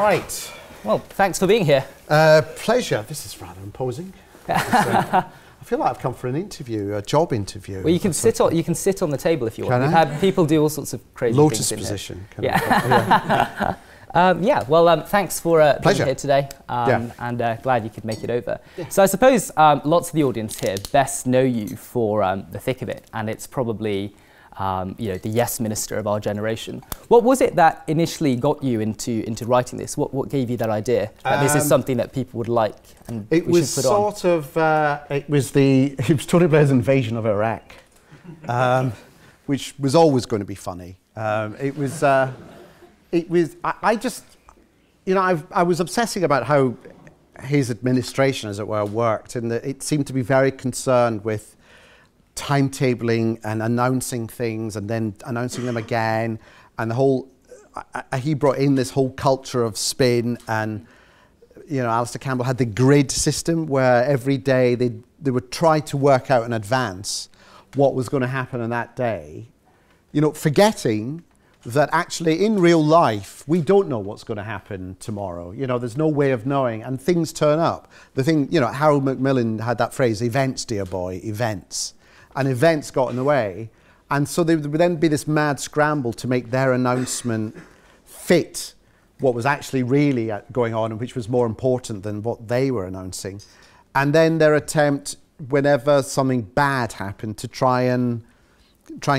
Right. Well, thanks for being here. Pleasure. This is rather imposing. I feel like I've come for an interview, a job interview. Well, you can sit on the table if you want. We've had people do all sorts of crazy Lotus things in position. Yeah. Yeah. Well, thanks for being here today, and glad you could make it over. Yeah. So I suppose lots of the audience here best know you for The Thick of It, and it's probably you know, the Yes Minister of our generation. What was it that initially got you into writing this? What gave you that idea that this is something that people would like? And it was sort of it was Tony Blair's invasion of Iraq, which was always going to be funny. I just, you know, I was obsessing about how his administration, as it were, worked, and that it seemed to be very concerned with timetabling and announcing things and then announcing them again, and the whole he brought in this whole culture of spin. And you know, Alistair Campbell had the grid system where every day they would try to work out in advance what was going to happen on that day, you know, forgetting that actually in real life we don't know what's going to happen tomorrow. You know, there's no way of knowing, and things turn up. The thing, you know, Harold Macmillan had that phrase, "Events, dear boy, events." And events got in the way, and so there would then be this mad scramble to make their announcement fit what was actually really going on, and which was more important than what they were announcing. And then their attempt, whenever something bad happened, to try and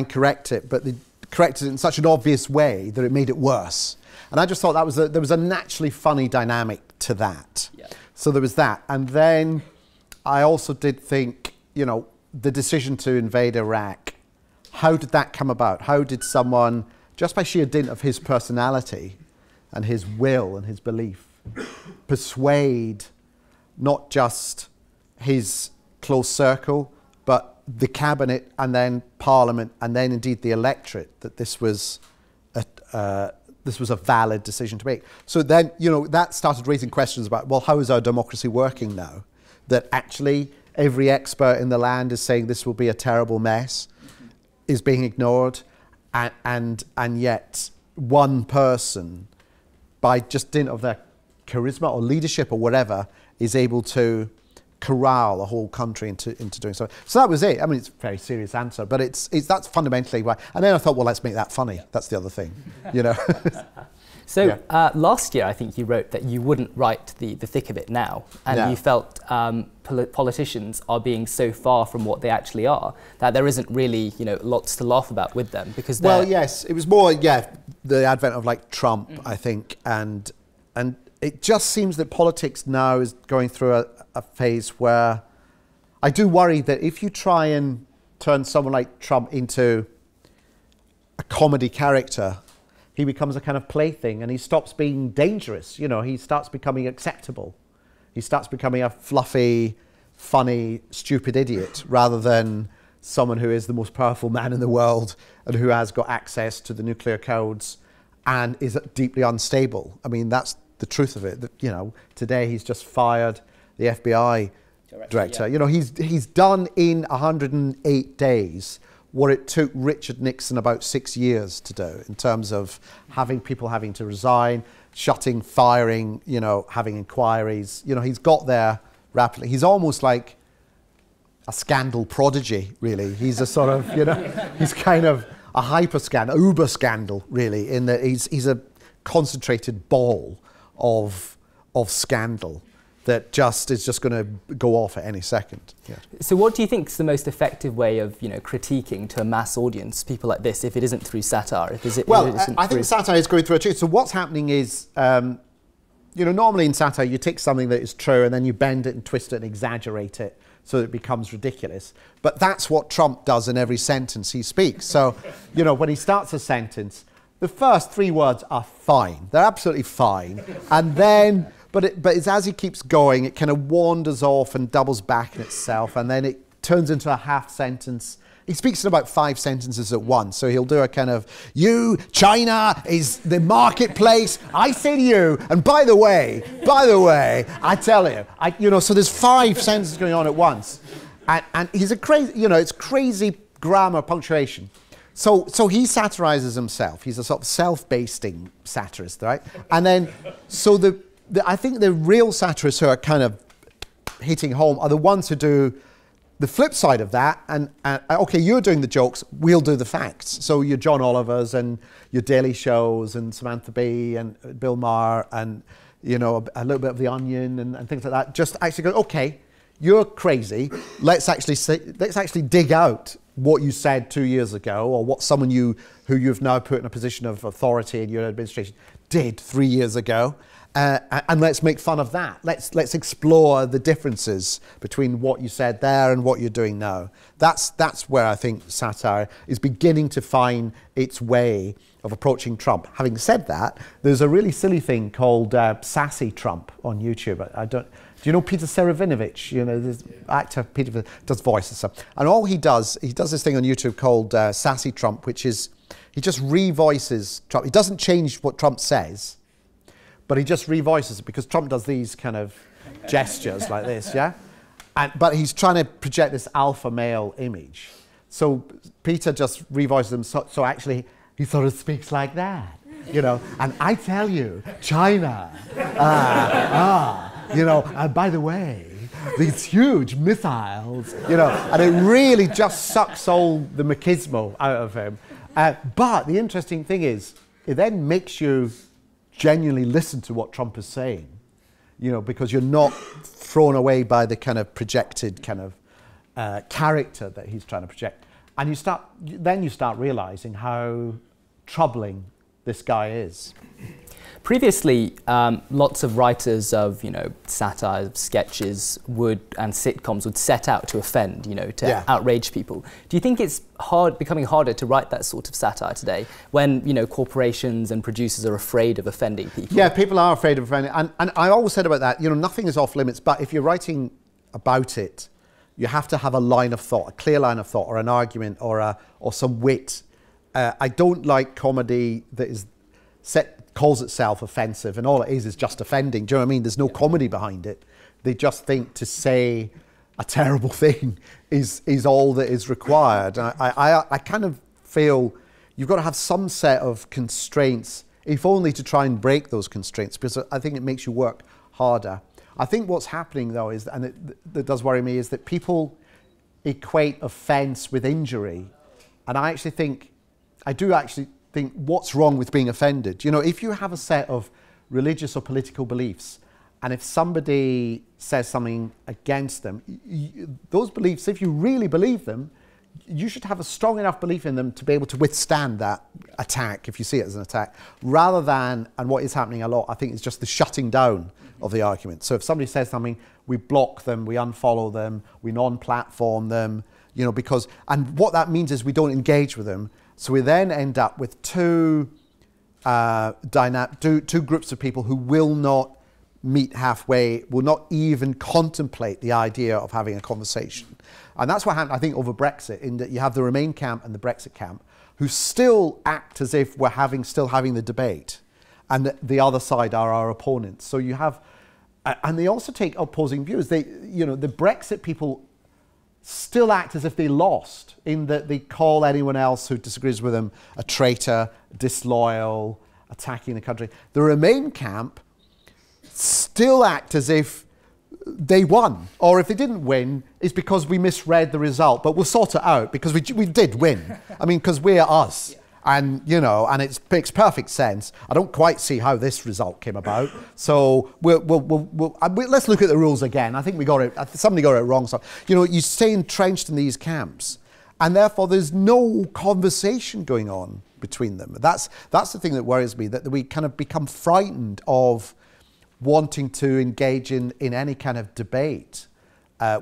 correct it, but they corrected it in such an obvious way that it made it worse. And I just thought that was there was a naturally funny dynamic to that. Yeah. So there was that, and then I also did think, you know, the decision to invade Iraq, how did that come about? How did someone, just by sheer dint of his personality and his will and his belief, persuade not just his close circle, but the cabinet and then parliament and then indeed the electorate, that this was a valid decision to make? So then, you know, that started raising questions about, well, how is our democracy working now? That actually every expert in the land is saying this will be a terrible mess, is being ignored, and yet one person, by just dint of their charisma or leadership or whatever, is able to corral a whole country into doing so. So that was it. I mean, it's a very serious answer, but it's that's fundamentally why. And then I thought, well, let's make that funny. That's the other thing, you know. So last year, I think you wrote that you wouldn't write the Thick of It now, and you felt politicians are being so far from what they actually are that there isn't really, you know, lots to laugh about with them, because it was more the advent of like Trump, I think, and it just seems that politics now is going through a phase where I do worry that if you try and turn someone like Trump into a comedy character, he becomes a kind of plaything, and he stops being dangerous. You know, he starts becoming acceptable. He starts becoming a fluffy, funny, stupid idiot rather than someone who is the most powerful man in the world and who has got access to the nuclear codes and is deeply unstable. I mean, that's the truth of it. You know, today he's just fired the FBI director. You know, he's done in 108 days what it took Richard Nixon about 6 years to do, in terms of having people having to resign, shutting, firing, you know, having inquiries. You know, he's got there rapidly. He's almost like a scandal prodigy, really. He's a sort of, you know, he's kind of a hyper scandal, uber scandal, really, in that he's a concentrated ball of scandal that is just going to go off at any second. Yeah. So what do you think is the most effective way of, you know, critiquing to a mass audience people like this, if it isn't through satire? I think satire is going through a change. So what's happening is, you know, normally in satire you take something that is true and then you bend it and twist it and exaggerate it so that it becomes ridiculous. But that's what Trump does in every sentence he speaks. So, you know, when he starts a sentence, the first three words are fine. They're absolutely fine. And then... But it's as he keeps going, it kind of wanders off and doubles back in itself, and then it turns into a half sentence. He speaks in about 5 sentences at once, so he'll do a kind of, you, China is the marketplace, I say to you, and by the way, I tell you. You know, so there's 5 sentences going on at once. And he's a crazy, you know, it's crazy grammar punctuation. So he satirises himself. He's a sort of self-basting satirist, right? And then, so I think the real satirists who are kind of hitting home are the ones who do the flip side of that. And okay, you're doing the jokes, we'll do the facts. So your John Olivers and your Daily Shows and Samantha Bee and Bill Maher and, you know, a little bit of the Onion and things like that. Just actually go, okay, you're crazy. Let's actually dig out what you said 2 years ago, or what someone who you've now put in a position of authority in your administration did 3 years ago, and let's make fun of that. Let's explore the differences between what you said there and what you're doing now. That's where I think satire is beginning to find its way of approaching Trump. Having said that, there's a really silly thing called Sassy Trump on YouTube. Do you know Peter Serafinowicz? You know, this actor, Peter does voice and stuff. And all he does this thing on YouTube called Sassy Trump, which is, he just revoices Trump. He doesn't change what Trump says, but he just revoices it, because Trump does these kind of gestures like this, yeah? But he's trying to project this alpha male image. So Peter just revoices him, so actually he sort of speaks like that, you know? And I tell you, China, you know, and by the way, these huge missiles, you know, and it really just sucks all the machismo out of him. But the interesting thing is, it then makes you genuinely listen to what Trump is saying, you know, because you're not thrown away by the kind of projected kind of character that he's trying to project. And then you start realizing how troubling this guy is. Previously, lots of writers of, you know, satire, sketches and sitcoms would set out to offend, you know, to outrage people. Do you think it's becoming harder to write that sort of satire today when, you know, corporations and producers are afraid of offending people? Yeah, people are afraid of offending. And I always said about that, you know, nothing is off limits, but if you're writing about it, you have to have a line of thought, a clear line of thought, or an argument, or some wit. I don't like comedy that is calls itself offensive, and all it is just offending. Do you know what I mean? There's no comedy behind it. They just think to say a terrible thing is all that is required. And I kind of feel you've got to have some set of constraints, if only to try and break those constraints, because I think it makes you work harder. I think what's happening, though, is, and that does worry me, is that people equate offence with injury. And I actually think, I do actually think what's wrong with being offended? You know, if you have a set of religious or political beliefs, and if somebody says something against them, those beliefs, if you really believe them, you should have a strong enough belief in them to be able to withstand that attack, if you see it as an attack, rather than, and what is happening a lot, I think, is just the shutting down of the argument. So if somebody says something, we block them, we unfollow them, we non-platform them, you know, because, and what that means is we don't engage with them. So we then end up with two groups of people who will not meet halfway, will not even contemplate the idea of having a conversation. And that's what happened, I think, over Brexit, in that you have the Remain camp and the Brexit camp, who still act as if we're still having the debate, and the other side are our opponents. So you have, and they also take opposing views. They, you know, the Brexit people still act as if they lost, in that they call anyone else who disagrees with them a traitor, disloyal, attacking the country. The Remain camp still act as if they won, or if they didn't win, it's because we misread the result, but we'll sort it out because we did win. I mean, because we're us. And, you know, and it makes perfect sense. I don't quite see how this result came about. So let's look at the rules again. I think we got it. Somebody got it wrong. So, you know, you stay entrenched in these camps, and therefore there's no conversation going on between them. That's the thing that worries me, that we kind of become frightened of wanting to engage in any kind of debate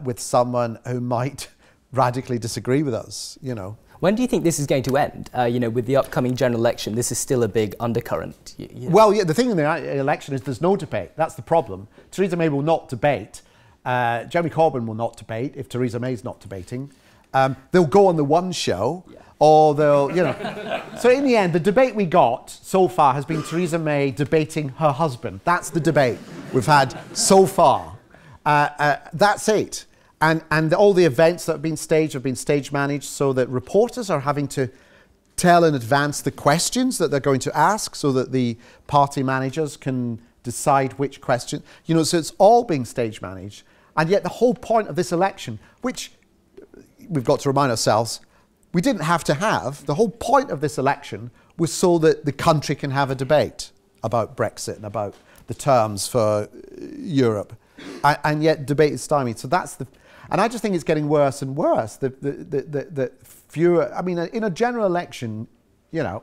with someone who might radically disagree with us, you know. When do you think this is going to end? You know, with the upcoming general election, this is still a big undercurrent. You know? Well, yeah, the thing in the election is there's no debate. That's the problem. Theresa May will not debate. Jeremy Corbyn will not debate if Theresa May's not debating. They'll go on the One Show, or they'll, you know. So in the end, the debate we got so far has been Theresa May debating her husband. That's the debate we've had so far. That's it. And all the events that have been staged managed, so that reporters are having to tell in advance the questions that they're going to ask so that the party managers can decide which question. You know, so it's all being stage managed. And yet the whole point of this election, which we've got to remind ourselves, we didn't have to have. The whole point of this election was so that the country can have a debate about Brexit and about the terms for Europe. And yet debate is stymied. So that's the... And I just think it's getting worse and worse. The fewer... I mean, in a general election, you know...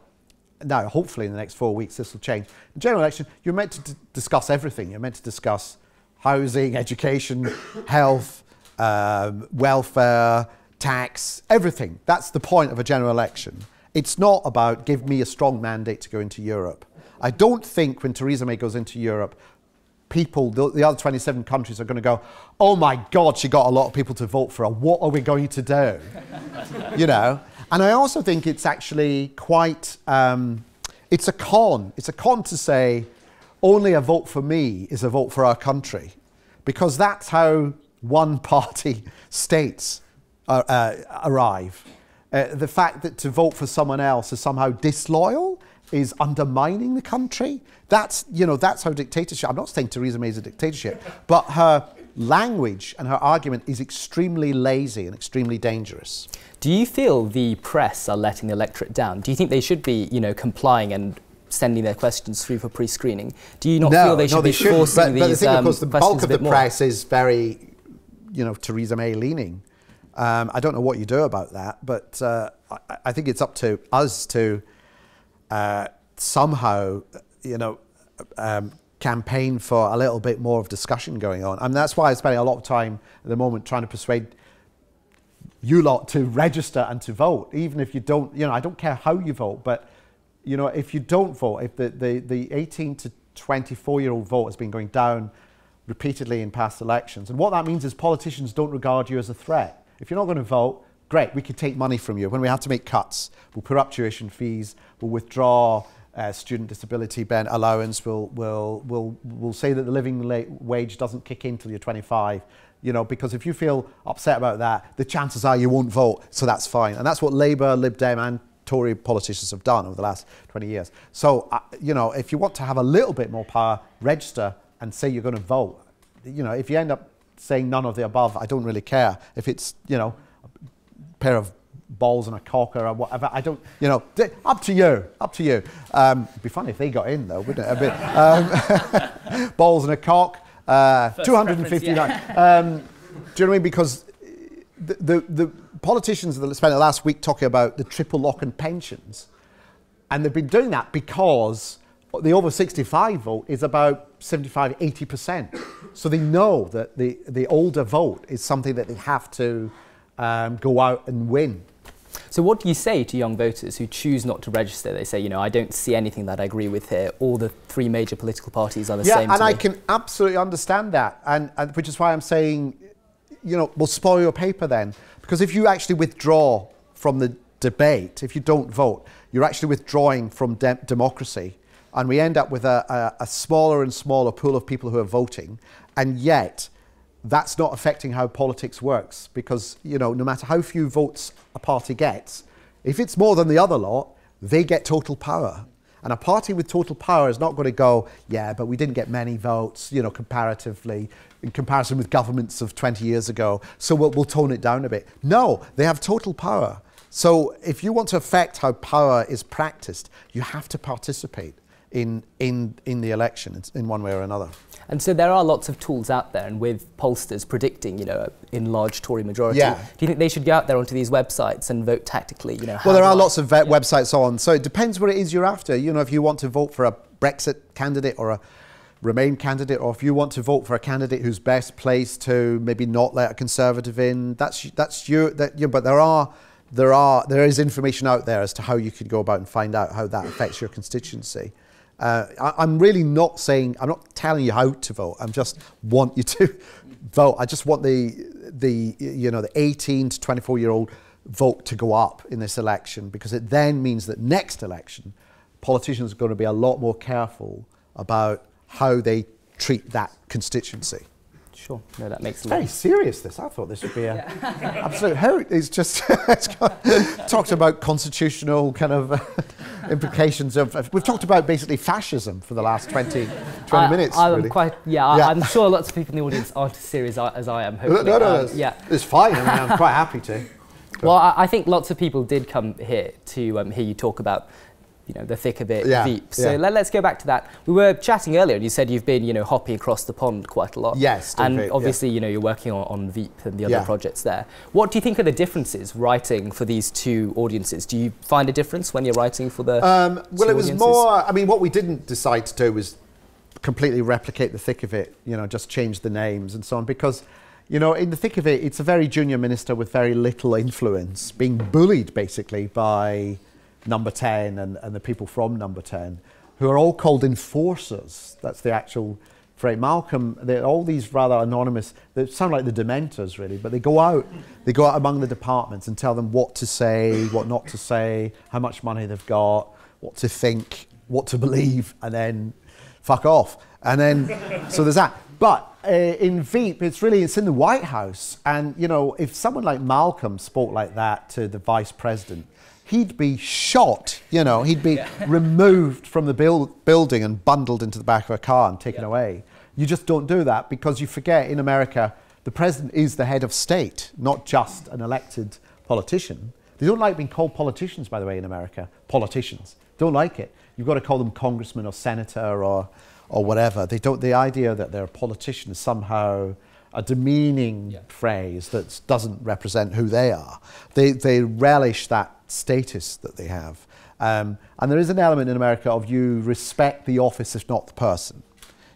Now, hopefully in the next 4 weeks, this will change. In general election, you're meant to discuss everything. You're meant to discuss housing, education, health, welfare, tax, everything. That's the point of a general election. It's not about give me a strong mandate to go into Europe. I don't think when Theresa May goes into Europe, people, the other 27 countries are going to go, oh my God, she got a lot of people to vote for her. What are we going to do? You know? And I also think it's actually quite, it's a con. It's a con to say only a vote for me is a vote for our country, because that's how one-party states arrive. The fact that to vote for someone else is somehow disloyal is undermining the country. That's, you know, that's how dictatorship, I'm not saying Theresa May is a dictatorship, but her language and her argument is extremely lazy and extremely dangerous. Do you feel the press are letting the electorate down? Do you think they should be, you know, complying and sending their questions through for pre-screening? Do you not feel they should be forcing these questions? But the thing, of course, the bulk of the press is very, you know, Theresa May leaning. I don't know what you do about that, but I think it's up to us to somehow, you know, campaign for a little bit more of discussion going on. I mean, that's why I'm spending a lot of time at the moment trying to persuade you lot to register and to vote, even if you don't, you know, I don't care how you vote, but, you know, if you don't vote, if the 18 to 24-year-old vote has been going down repeatedly in past elections, and what that means is politicians don't regard you as a threat. If you're not going to vote, great, we could take money from you. When we have to make cuts, we'll put up tuition fees, we'll withdraw student disability allowance, we'll say that the living wage doesn't kick in till you're 25, you know, because if you feel upset about that, the chances are you won't vote, so that's fine. And that's what Labour, Lib Dem and Tory politicians have done over the last 20 years. So, you know, if you want to have a little bit more power, register and say you're going to vote. You know, if you end up saying none of the above, I don't really care. If it's, you know, a pair of balls and a cocker or whatever, I don't, you know, up to you, up to you. It'd be funny if they got in though, wouldn't it? A bit. Balls and a cock, 259. Yeah. Do you know what I mean? Because the politicians that spent the last week talking about the triple lock and pensions, and they've been doing that because the over 65 vote is about 75, 80%. So they know that the older vote is something that they have to go out and win. So what do you say to young voters who choose not to register? They say, you know, I don't see anything that I agree with here. All the three major political parties are the same. Yeah, and I can absolutely understand that, and which is why I'm saying, you know, we'll spoil your paper then. Because if you actually withdraw from the debate, if you don't vote, you're actually withdrawing from democracy. And we end up with a smaller and smaller pool of people who are voting. And yet, that's not affecting how politics works. Because, you know, no matter how few votes a party gets, if it's more than the other lot, they get total power. And a party with total power is not going to go, yeah, but we didn't get many votes, you know, comparatively, in comparison with governments of 20 years ago, so we'll tone it down a bit. No, they have total power. So if you want to affect how power is practiced, you have to participate in the election in one way or another. And so there are lots of tools out there, and with pollsters predicting, you know, an enlarged Tory majority, yeah. Do you think they should go out there onto these websites and vote tactically? You know, well, there are lots of websites on, so it depends what it is you're after. You know, if you want to vote for a Brexit candidate or a Remain candidate, or if you want to vote for a candidate who's best placed to maybe not let a Conservative in, that's you. But there is information out there as to how you can go about and find out how that affects your constituency. I'm really not saying, I'm not telling you how to vote. I just want you to vote. I just want the 18 to 24-year-old vote to go up in this election, because it then means that next election, politicians are going to be a lot more careful about how they treat that constituency. Sure. No, that makes sense. Very serious, this. I thought this would be a absolute heritage. It's just it's talked about constitutional kind of implications of. We've talked about basically fascism for the last 20 minutes. I'm really. I'm sure lots of people in the audience aren't as serious as I am. Hopefully. No, it's fine. I mean, I'm quite happy to. Well, I think lots of people did come here to hear you talk about, you know, the thick of it, Veep. So let's go back to that. We were chatting earlier, and you said you've been, you know, hoppy across the pond quite a lot. Yes, and obviously, you know, you're working on Veep and the other projects there. What do you think are the differences writing for these two audiences? Do you find a difference when you're writing for the? Well, it was more. I mean, what we didn't decide to do was completely replicate the thick of it. You know, just change the names and so on, because, you know, in the thick of it, it's a very junior minister with very little influence, being bullied basically by Number 10 and the people from Number 10, who are all called enforcers. That's the actual phrase. Malcolm, they're all these rather anonymous, they sound like the Dementors really, but they go out among the departments and tell them what to say, what not to say, how much money they've got, what to think, what to believe, and then fuck off. And then, so there's that. But in Veep, it's in the White House. And, you know, if someone like Malcolm spoke like that to the vice president, he'd be shot, you know, he'd be removed from the building and bundled into the back of a car and taken away. You just don't do that because you forget in America, the president is the head of state, not just an elected politician. They don't like being called politicians, by the way, in America. Politicians. Don't like it. You've got to call them congressman or senator or whatever. They don't, the idea that they're a politician is somehow a demeaning phrase that doesn't represent who they are. They relish that status that they have. And there is an element in America of you respect the office, if not the person.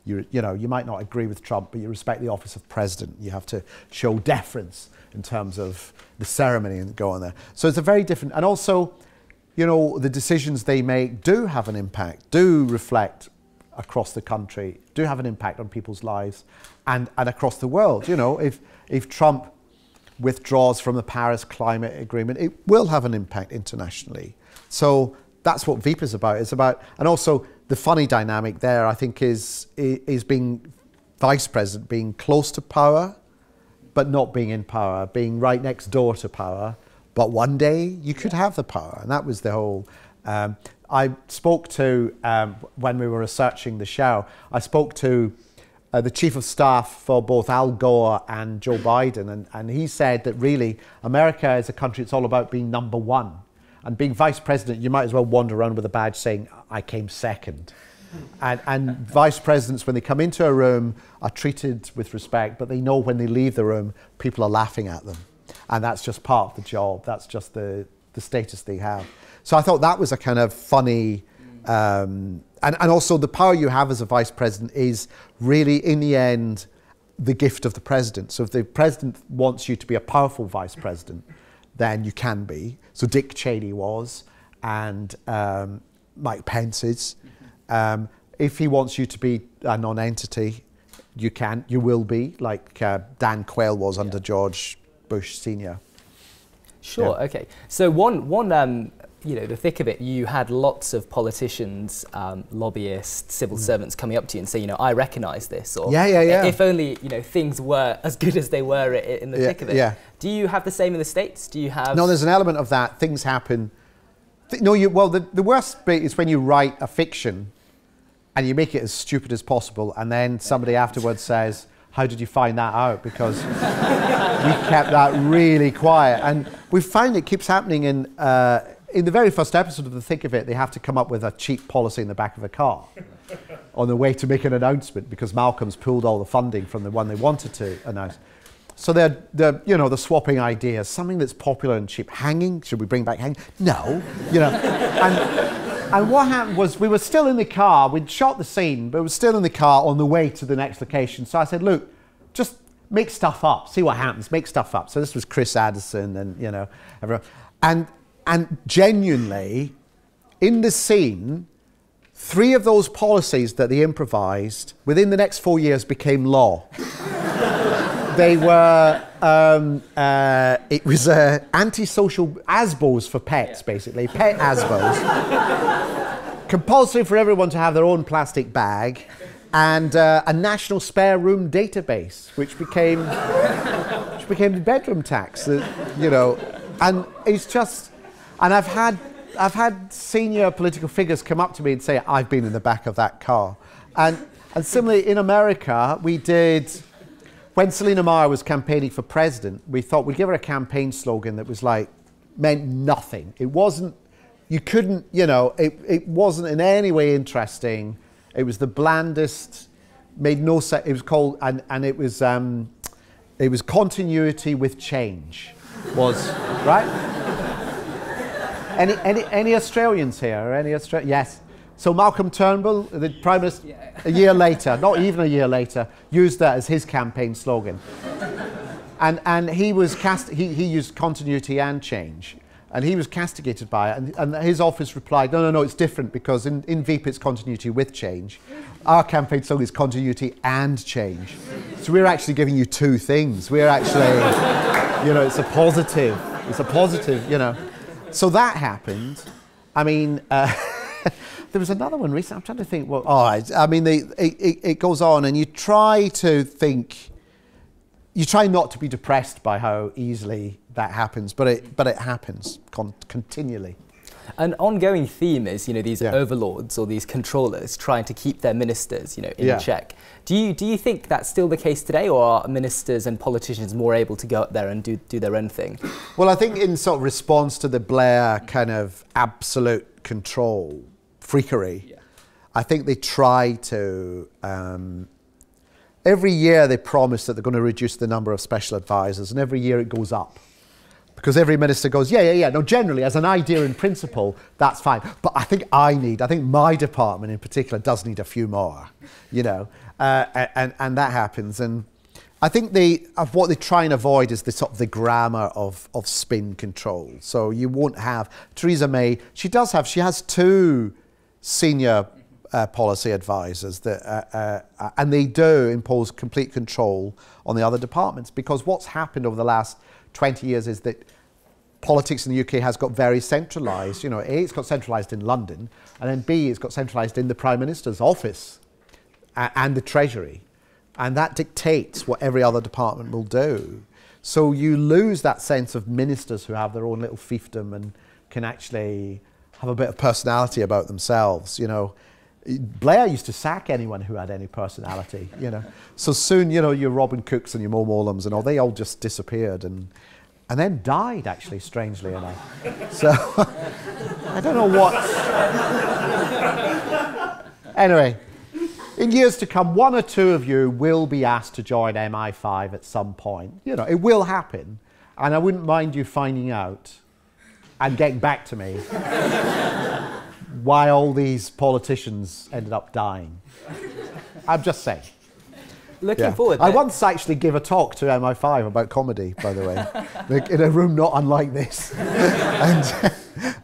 You know, you might not agree with Trump, but you respect the office of president. You have to show deference in terms of the ceremony and go on there. So it's a very different, and also, you know, the decisions they make do have an impact, do reflect across the country, do have an impact on people's lives and across the world. You know, if Trump withdraws from the Paris Climate Agreement, it will have an impact internationally. So that's what Veep is about. It's about, and also the funny dynamic there, I think, is being vice president, being close to power, but not being in power, being right next door to power, but one day you could have the power. And that was the whole, I spoke to, when we were researching the show, I spoke to the chief of staff for both Al Gore and Joe Biden, and he said that really America is a country that's all about being number one. And being vice president, you might as well wander around with a badge saying, I came second. And vice presidents, when they come into a room, are treated with respect, but they know when they leave the room, people are laughing at them. And that's just part of the job. That's just the status they have. So I thought that was a kind of funny, and also the power you have as a vice president is really, in the end, the gift of the president. So if the president wants you to be a powerful vice president, then you can be. So Dick Cheney was, and Mike Pence is. If he wants you to be a non-entity, you can, you will be, like Dan Quayle was under George Bush Senior. Sure. Yeah. Okay. So you know, the thick of it, you had lots of politicians, lobbyists, civil servants coming up to you and say, you know, I recognise this, or if only, you know, things were as good as they were in the thick of it. Yeah. Do you have the same in the States? Do you have? No, there's an element of that. Things happen. The worst bit is when you write a fiction and you make it as stupid as possible, and then somebody afterwards says, how did you find that out? Because we kept that really quiet. And we find it keeps happening in the very first episode of The Thick of It, they have to come up with a cheap policy in the back of a car on the way to make an announcement because Malcolm's pulled all the funding from the one they wanted to announce. So they're you know, they're swapping ideas. Something that's popular and cheap. Hanging, should we bring back hanging? No, you know. And what happened was we were still in the car. We'd shot the scene, but we were still in the car on the way to the next location. So I said, look, just make stuff up. See what happens. Make stuff up. So this was Chris Addison and, you know, everyone. And genuinely, in the scene, 3 of those policies that they improvised within the next 4 years became law. They were, it was anti-social ASBOs for pets, basically, pet ASBOs. Compulsory for everyone to have their own plastic bag. and a national spare room database, which became the bedroom tax, you know. And it's just, and I've had senior political figures come up to me and say, I've been in the back of that car. And similarly, in America, we did, when Selena Meyer was campaigning for president, we thought we'd give her a campaign slogan that was like, meant nothing. It wasn't, you couldn't, you know, it wasn't in any way interesting. It was the blandest, made no sense. It was called, and it was continuity with change, was, right? Any Australians here? Or any yes. So Malcolm Turnbull, the Prime Minister, yeah. A year later, not even a year later, used that as his campaign slogan. And he was he used continuity and change. And he was castigated by it. And his office replied, no, no, no, it's different, because in Veep it's continuity with change. Our campaign slogan is continuity and change. So we're actually giving you two things. We're actually, you know, it's a positive. It's a positive, you know. So that happened. I mean, there was another one recently. I'm trying to think. Well, I mean, it goes on, and you try to think. You try not to be depressed by how easily that happens, but it happens continually. An ongoing theme is, you know, these yeah. overlords or these controllers trying to keep their ministers, you know, in yeah. check. Do you think that's still the case today, or are ministers and politicians more able to go up there and do their own thing? Well, I think in sort of response to the Blair kind of absolute control freakery, yeah. I think they try to. Every year they promise that they're going to reduce the number of special advisors, and every year it goes up. Because every minister goes, yeah, yeah, yeah. No, generally, as an idea in principle, that's fine. But I think my department in particular does need a few more, you know. And that happens. And I think what they try and avoid is the sort of the grammar of spin control. So you won't have Theresa May. She has two senior policy advisors that, and they do impose complete control on the other departments, because what's happened over the last 20 years is that politics in the UK has got very centralised. You know, A, it's got centralised in London, and then B, it's got centralised in the Prime Minister's office and the Treasury. And that dictates what every other department will do. So you lose that sense of ministers who have their own little fiefdom and can actually have a bit of personality about themselves, you know. Blair used to sack anyone who had any personality, you know. So soon, you know, your Robin Cooks and your Mo Molums and all, they all just disappeared and then died, actually, strangely enough. So, I don't know what. Anyway, in years to come, one or two of you will be asked to join MI5 at some point. You know, it will happen. And I wouldn't mind you finding out and getting back to me. Why all these politicians ended up dying. I'm just saying. Looking yeah. forward. I once actually gave a talk to MI5 about comedy, by the way, in a room not unlike this.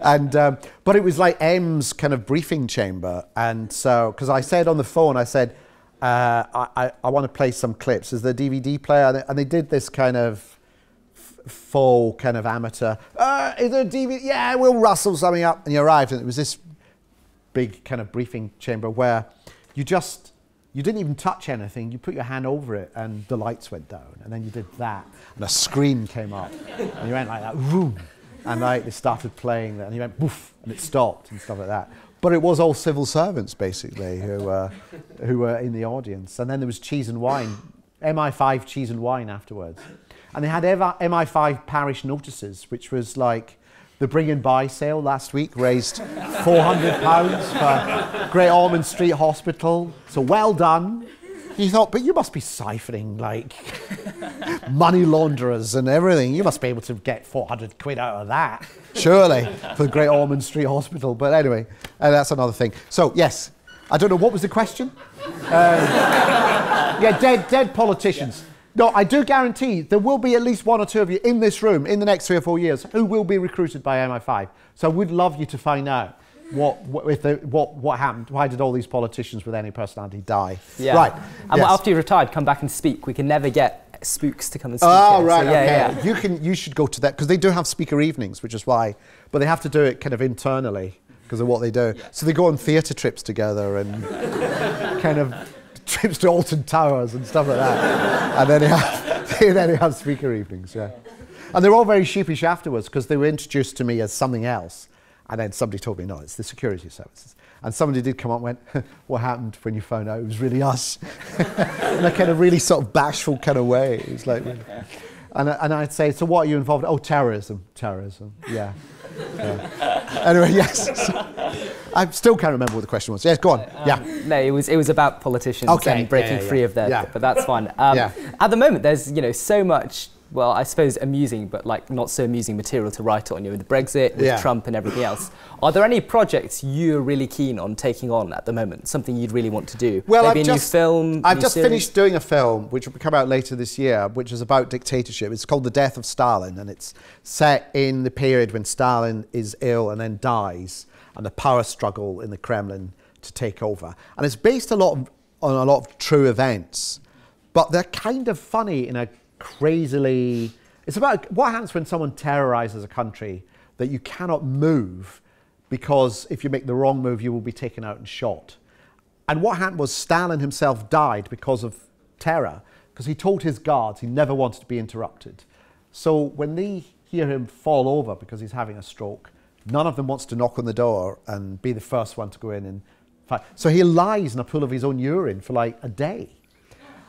But it was like M's kind of briefing chamber. And so, because I said on the phone, I said, I want to play some clips. Is there a DVD player? And they did this kind of faux kind of amateur. Is there a DVD? Yeah, we'll rustle something up. And you arrived, and it was this big kind of briefing chamber where you didn't even touch anything. You put your hand over it and the lights went down, and then you did that and a screen came up and you went like that, vroom, and like they started playing that, and you went boof and it stopped and stuff like that. But it was all civil servants basically who were in the audience. And then there was cheese and wine, MI5 cheese and wine afterwards, and they had MI5 parish notices, which was like, the Bring and Buy sale last week raised £400 for Great Ormond Street Hospital. So well done. You thought, but you must be siphoning like money launderers and everything. You must be able to get 400 quid out of that, surely, for Great Ormond Street Hospital. But anyway, that's another thing. So yes, I don't know, what was the question? Yeah, dead politicians. Yeah. No, I do guarantee there will be at least one or two of you in this room in the next 3 or 4 years who will be recruited by MI5. So I would love you to find out what happened. Why did all these politicians with any personality die? Yeah. Right. And yes. After you retired, come back and speak. We can never get spooks to come and speak. Oh, here, right. So, yeah, okay. Yeah. You should go to that, because they do have speaker evenings, which is why. But they have to do it kind of internally because of what they do. Yeah. So they go on theatre trips together and kind of trips to Alton Towers and stuff like that. And then he has speaker evenings, yeah. And they're all very sheepish afterwards because they were introduced to me as something else. And then somebody told me, no, it's the security services. And somebody did come up and went, what happened when you found out it was really us? In a kind of really sort of bashful kind of way. It was like, and I'd say, so what are you involved in? Oh, terrorism, yeah. Anyway, yes. I still can't remember what the question was. Yes, go on. No, it was about politicians and breaking free of their... But that's fine. At the moment, there's, you know, so much... Well, I suppose amusing, but like not so amusing material to write on, you know, with Brexit, with Trump and everything else. Are there any projects you're really keen on taking on at the moment? Something you'd really want to do? Well, maybe I've just finished doing a film, which will come out later this year, which is about dictatorship. It's called The Death of Stalin, and it's set in the period when Stalin is ill and then dies, and the power struggle in the Kremlin to take over. And it's based on a lot of true events, but they're kind of funny in a crazily... It's about what happens when someone terrorises a country that you cannot move because if you make the wrong move, you will be taken out and shot. And what happened was Stalin himself died because of terror, because he told his guards he never wanted to be interrupted. So when they hear him fall over because he's having a stroke, none of them wants to knock on the door and be the first one to go in and fight. So he lies in a pool of his own urine for like a day.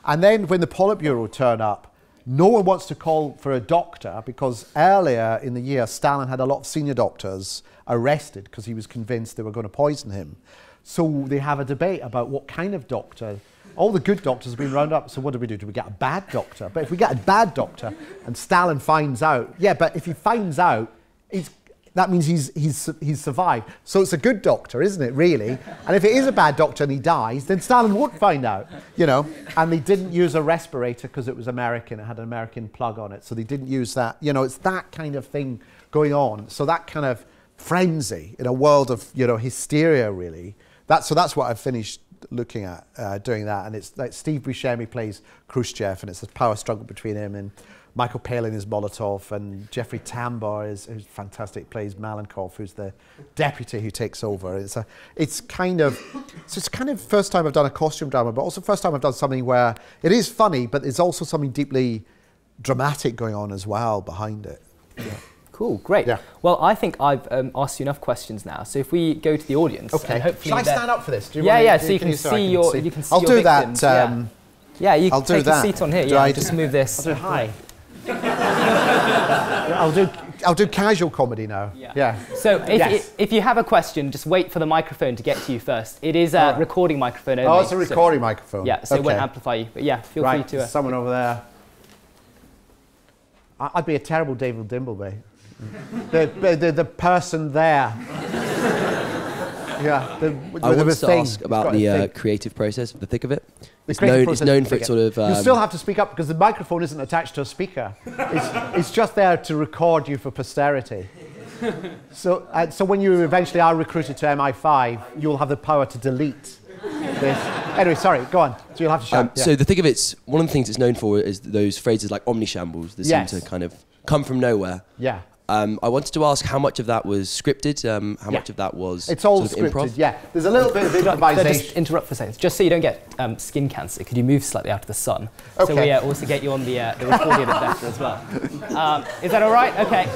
And then when the Politburo turn up, no one wants to call for a doctor because earlier in the year, Stalin had a lot of senior doctors arrested because he was convinced they were going to poison him. So they have a debate about what kind of doctor. All the good doctors have been rounded up, so what do we do? Do we get a bad doctor? But if we get a bad doctor and Stalin finds out, yeah, but if he finds out, that means he's survived. So it's a good doctor, isn't it, really? And if it is a bad doctor and he dies, then Stalin won't find out, you know. And they didn't use a respirator because it was American. It had an American plug on it, so they didn't use that. You know, it's that kind of thing going on. So that kind of frenzy in a world of, you know, hysteria, really. So that's what I've finished looking at, doing that. And it's like Steve Buscemi plays Khrushchev, and it's a power struggle between him and... Michael Palin is Molotov, and Jeffrey Tambor is who's fantastic, plays Malenkov, who's the deputy who takes over. It's kind of first time I've done a costume drama, but also first time I've done something where it is funny, but there's also something deeply dramatic going on as well behind it. Yeah. Cool, great. Yeah. Well, I think I've asked you enough questions now. So if we go to the audience, okay. Hopefully, should I stand up for this? Do you so you can see. I'll do victims. That. Yeah, you can take a seat on here. Yeah, just move this. I'll do hi. I'll do casual comedy now. Yeah. So if you have a question, just wait for the microphone to get to you first. It is a recording microphone only. Oh, it's a recording microphone. Yeah, so it won't amplify you. But yeah, feel free to... someone over there. I'd be a terrible David Dimbleby. the person there. Yeah. I wanted to ask about the creative process, The Thick of It. It's known for its sort of... You still have to speak up because the microphone isn't attached to a speaker. It's just there to record you for posterity. So when you eventually are recruited to MI5, you'll have the power to delete this. Anyway, sorry, go on. So you'll have to shut up. So The Thick of It's... One of the things it's known for is those phrases like omnishambles that seem to kind of come from nowhere. Yeah. I wanted to ask how much of that was scripted, how much of that was sort of improv. Yeah. There's a little bit of improvisation. So just interrupt for a second, just so you don't get skin cancer, could you move slightly out of the sun? Okay. So we also get you on the recording a bit better as well. Is that all right? Okay.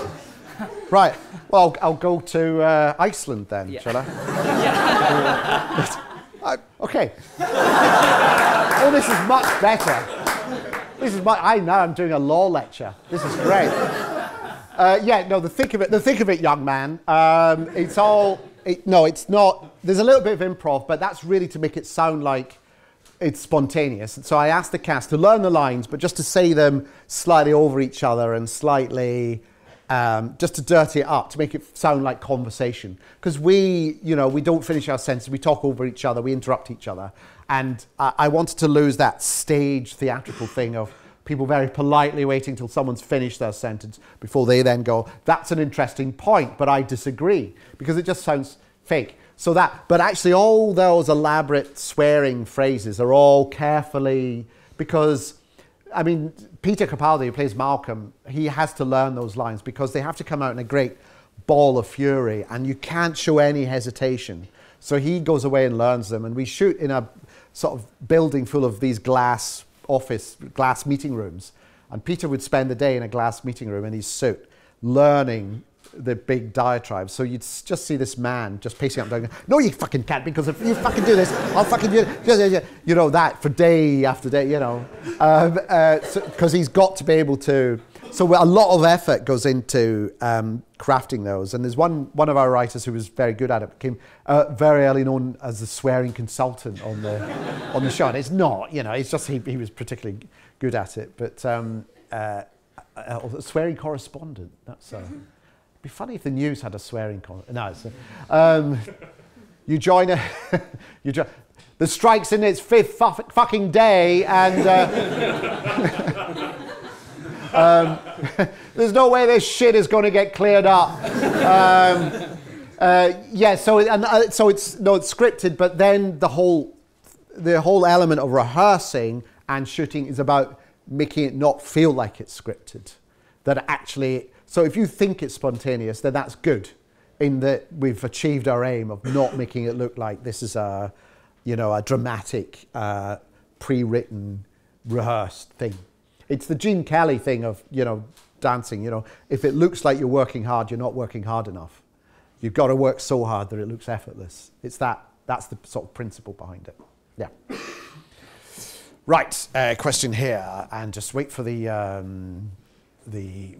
Right. Well, I'll go to Iceland then, shall I? Okay. Oh, this is much better. Now I'm doing a law lecture. This is great. The Thick of It, young man. It's not. There's a little bit of improv, but that's really to make it sound like it's spontaneous. And so I asked the cast to learn the lines, but just to say them slightly over each other and slightly, just to dirty it up, to make it sound like conversation. Because we don't finish our sentences, we talk over each other, we interrupt each other. And I wanted to lose that stage theatrical thing of people very politely waiting till someone's finished their sentence before they then go, that's an interesting point, but I disagree, because it just sounds fake. So that, but actually all those elaborate swearing phrases are all carefully, because, I mean, Peter Capaldi, who plays Malcolm, he has to learn those lines because they have to come out in a great ball of fury and you can't show any hesitation. So he goes away and learns them, and we shoot in a sort of building full of these glass meeting rooms. And Peter would spend the day in a glass meeting room in his suit, learning the big diatribe. So you'd just see this man just pacing up and down, no, you fucking can't, because if you fucking do this, I'll fucking do it. You know, that for day after day, you know. Because he's got to be able to... So a lot of effort goes into crafting those. And there's one of our writers who was very good at it, became very early known as the swearing consultant on the on the show. And it's not, you know, it's just he was particularly good at it. But a swearing correspondent, that's... it'd be funny if the news had a swearing correspondent. No, you join a... you join, the strike's in its fifth fucking day and... there's no way this shit is going to get cleared up. Yeah, so so it's no, it's scripted, but then the whole element of rehearsing and shooting is about making it not feel like it's scripted. That actually, so if you think it's spontaneous, then that's good, in that we've achieved our aim of not making it look like this is a, you know, a dramatic, pre-written, rehearsed thing. It's the Gene Kelly thing of, you know, dancing, you know. If it looks like you're working hard, you're not working hard enough. You've got to work so hard that it looks effortless. It's that, that's the sort of principle behind it. Yeah. Right, question here. And just wait for the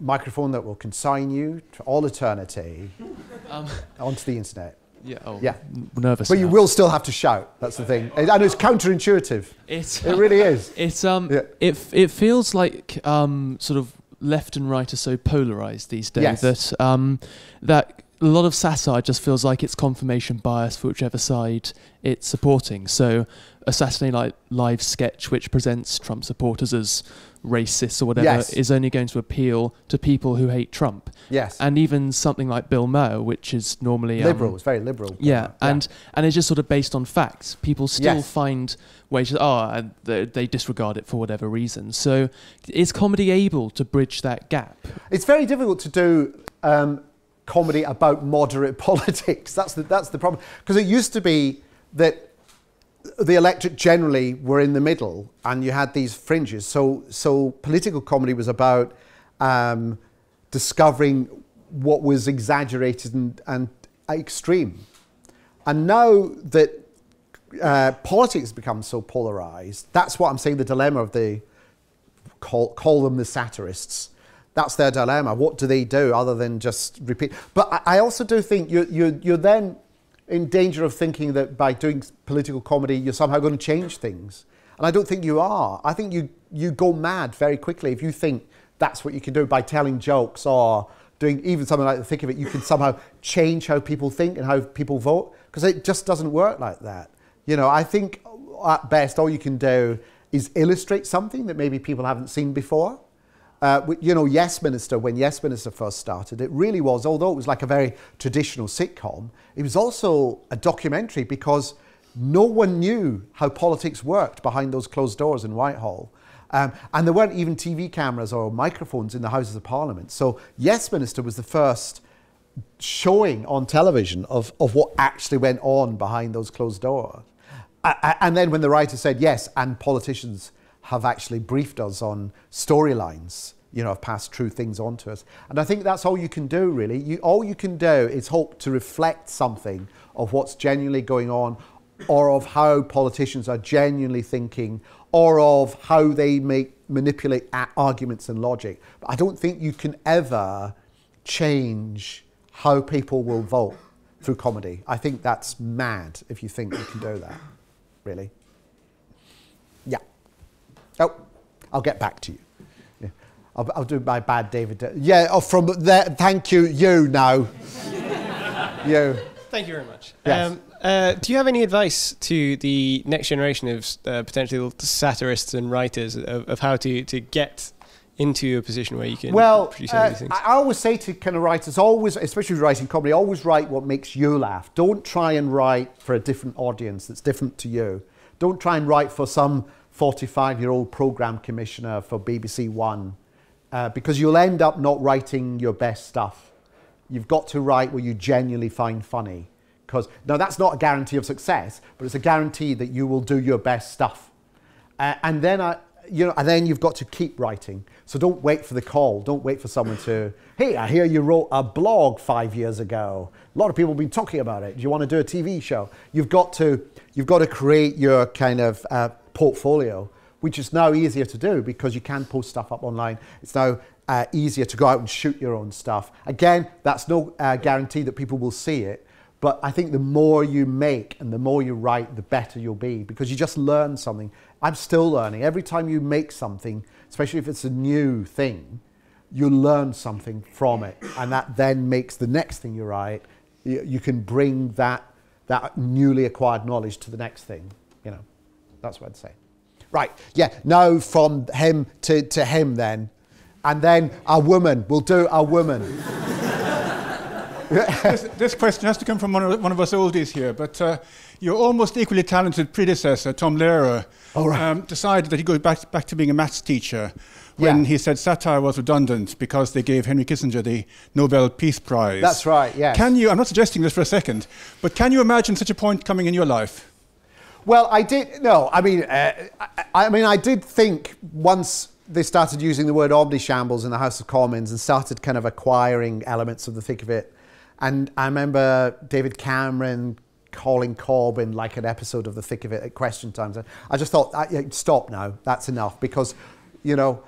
microphone that will consign you to all eternity onto the internet. Yeah, oh, yeah. Nervous. But now you will still have to shout. That's the thing, and it's counterintuitive. It really is. It feels like sort of left and right are so polarized these days, yes, that that a lot of satire just feels like it's confirmation bias for whichever side it's supporting. So a Saturday Night Live sketch which presents Trump supporters as racists or whatever, yes, is only going to appeal to people who hate Trump. Yes. And even something like Bill Maher, which is normally... liberal, it's very liberal. Yeah, and it's just sort of based on facts. People still, yes, find ways to... Oh, and they disregard it for whatever reason. So is comedy able to bridge that gap? It's very difficult to do comedy about moderate politics. That's the problem. Because it used to be that the electorate generally were in the middle, and you had these fringes. So political comedy was about discovering what was exaggerated and extreme. And now that politics has become so polarised, that's what I'm saying, the dilemma of the, call them the satirists. That's their dilemma. What do they do other than just repeat? But I also do think you're then in danger of thinking that by doing political comedy you're somehow going to change things, and I don't think you are. I think you go mad very quickly if you think that's what you can do by telling jokes or doing even something like The Thick of It. You can somehow change how people think and how people vote, because it just doesn't work like that. You know, I think at best all you can do is illustrate something that maybe people haven't seen before. You know, Yes Minister, when Yes Minister first started, it really was, although it was like a very traditional sitcom, it was also a documentary, because no one knew how politics worked behind those closed doors in Whitehall. And there weren't even TV cameras or microphones in the Houses of Parliament. So Yes Minister was the first showing on television of what actually went on behind those closed doors. And then when the writer said, yes, and politicians have actually briefed us on storylines, you know, have passed true things on to us. And I think that's all you can do, really. All you can do is hope to reflect something of what's genuinely going on, or of how politicians are genuinely thinking, or of how they manipulate arguments and logic. But I don't think you can ever change how people will vote through comedy. I think that's mad if you think you can do that, really. Yeah. Oh, I'll get back to you. Yeah. I'll do my bad David. Yeah, oh, from there, thank you, you now. You. Thank you very much. Yes. Do you have any advice to the next generation of potential satirists and writers of how to get into a position where you can produce these things? I always say to kind of writers, always, especially writing comedy, always write what makes you laugh. Don't try and write for a different audience that's different to you. Don't try and write for some 45-year-old programme commissioner for BBC One, because you'll end up not writing your best stuff. You've got to write what you genuinely find funny, because now that's not a guarantee of success, but it's a guarantee that you will do your best stuff. And then you've got to keep writing. So don't wait for the call. Don't wait for someone to, hey, I hear you wrote a blog 5 years ago. A lot of people have been talking about it. Do you want to do a TV show? You've got to create your kind of portfolio, which is now easier to do because you can post stuff up online. It's now easier to go out and shoot your own stuff. Again, that's no guarantee that people will see it. But I think the more you make and the more you write, the better you'll be, because you just learn something. I'm still learning. Every time you make something, especially if it's a new thing, you learn something from it. And that then makes the next thing you write, you can bring that newly acquired knowledge to the next thing. You know, that's what I'd say. Right, yeah, now from him to him then. And then a woman, we'll do a woman. This question has to come from one of us oldies here, but your almost equally talented predecessor, Tom Lehrer, decided that he'd go back to being a maths teacher when he said satire was redundant because they gave Henry Kissinger the Nobel Peace Prize. That's right, yes. Can you, I'm not suggesting this for a second, but can you imagine such a point coming in your life? Well, I did, no, I mean, I did think once they started using the word omnishambles in the House of Commons and started kind of acquiring elements of The Thick of It. And I remember David Cameron calling Corbyn like an episode of The Thick of It at question times. I just thought, stop now, that's enough. Because, you know,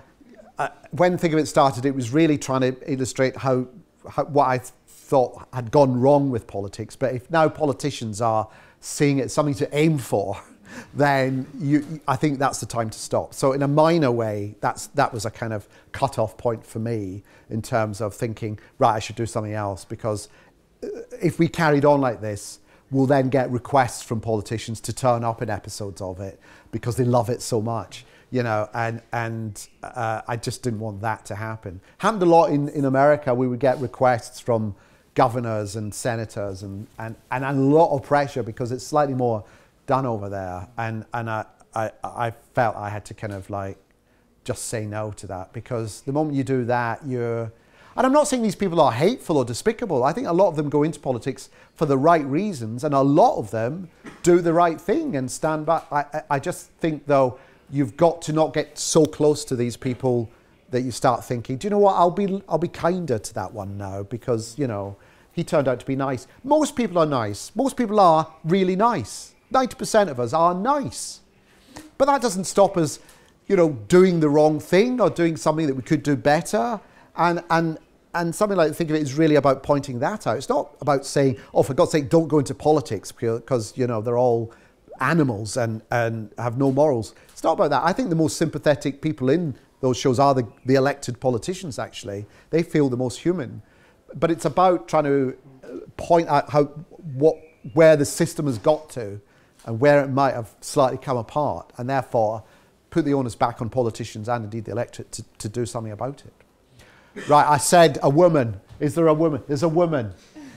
when Thick of It started, it was really trying to illustrate how what I thought had gone wrong with politics. But if now politicians are seeing it as something to aim for, then I think that's the time to stop. So in a minor way, that was a kind of cut-off point for me in terms of thinking, right, I should do something else, because if we carried on like this, we'll then get requests from politicians to turn up in episodes of it because they love it so much, you know, and I just didn't want that to happen. Happened a lot in America. We would get requests from governors and senators and a lot of pressure because it's slightly more done over there, and I felt I had to kind of like just say no to that, because the moment you do that, and I'm not saying these people are hateful or despicable. I think a lot of them go into politics for the right reasons, and a lot of them do the right thing and stand back. I just think, though, you've got to not get so close to these people that you start thinking, do you know what, I'll be kinder to that one now, because, you know, he turned out to be nice. Most people are nice. Most people are really nice. 90% of us are nice. But that doesn't stop us, you know, doing the wrong thing or doing something that we could do better. And something like Think of It is really about pointing that out. It's not about saying, oh, for God's sake, don't go into politics because, you know, they're all animals and have no morals. It's not about that. I think the most sympathetic people in those shows are the elected politicians, actually. They feel the most human. But it's about trying to point out where the system has got to and where it might have slightly come apart, and therefore put the onus back on politicians and indeed the electorate to do something about it. Right, I said a woman. Is there a woman? There's a woman.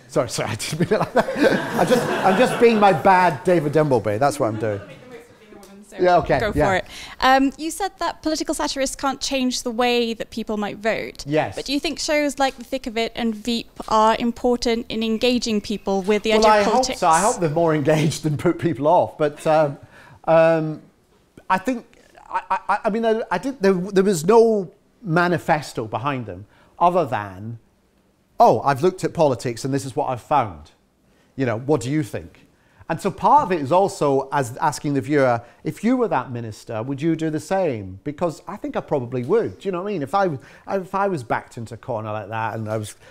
Sorry, I didn't mean it like that. I'm just being my bad David Dimbleby. That's what I'm doing. Yeah, okay. Go for it. You said that political satirists can't change the way that people might vote. Yes. But do you think shows like The Thick of It and Veep are important in engaging people with the idea of politics? Well, I hope so. I hope they're more engaged than put people off. But I think, I mean, there was no manifesto behind them other than, oh, I've looked at politics and this is what I've found. You know, what do you think? And so part of it is also as asking the viewer, if you were that minister, would you do the same? Because I think I probably would. Do you know what I mean? If I was backed into a corner like that and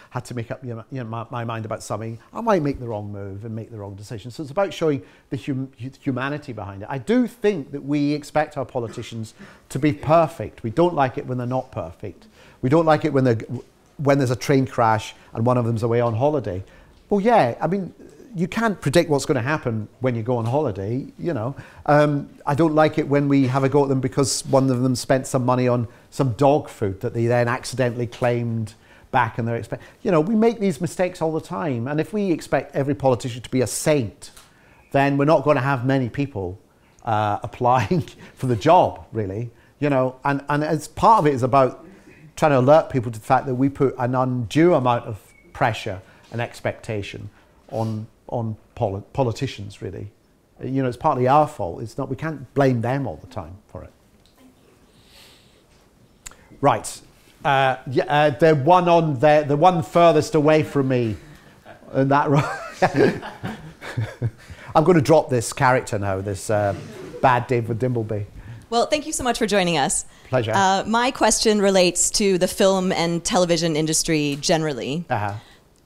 had to make up, you know, my mind about something, I might make the wrong move and make the wrong decision. So it's about showing the humanity behind it. I do think that we expect our politicians to be perfect. We don't like it when they're not perfect. We don't like it when there's a train crash and one of them's away on holiday. Well, yeah, I mean, you can't predict what's going to happen when you go on holiday, you know. I don't like it when we have a go at them because one of them spent some money on some dog food that they then accidentally claimed back and they're expecting. You know, we make these mistakes all the time. And if we expect every politician to be a saint, then we're not going to have many people applying for the job, really. You know, and as part of it is about trying to alert people to the fact that we put an undue amount of pressure and expectation on on politicians, really. You know, it's partly our fault. It's not, we can't blame them all the time for it. Right. The one on there, the one furthest away from me, and that right. I'm going to drop this character now, this bad David Dimbleby. Well, thank you so much for joining us. Pleasure. My question relates to the film and television industry generally. Uh-huh.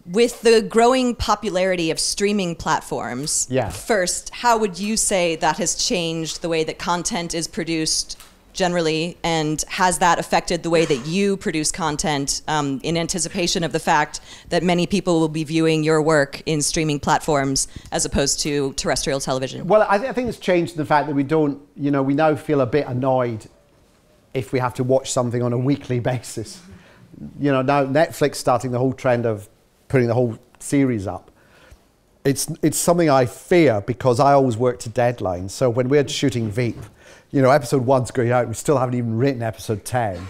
With the growing popularity of streaming platforms, yeah. First, how would you say that has changed the way that content is produced generally, and has that affected the way that you produce content in anticipation of the fact that many people will be viewing your work in streaming platforms as opposed to terrestrial television? Well, I think it's changed in the fact that we don't, you know, we now feel a bit annoyed if we have to watch something on a weekly basis. You know, now Netflix starting the whole trend of putting the whole series up. It's something I fear because I always work to deadlines. So when we're shooting Veep, you know, episode 1's going out, we still haven't even written episode 10.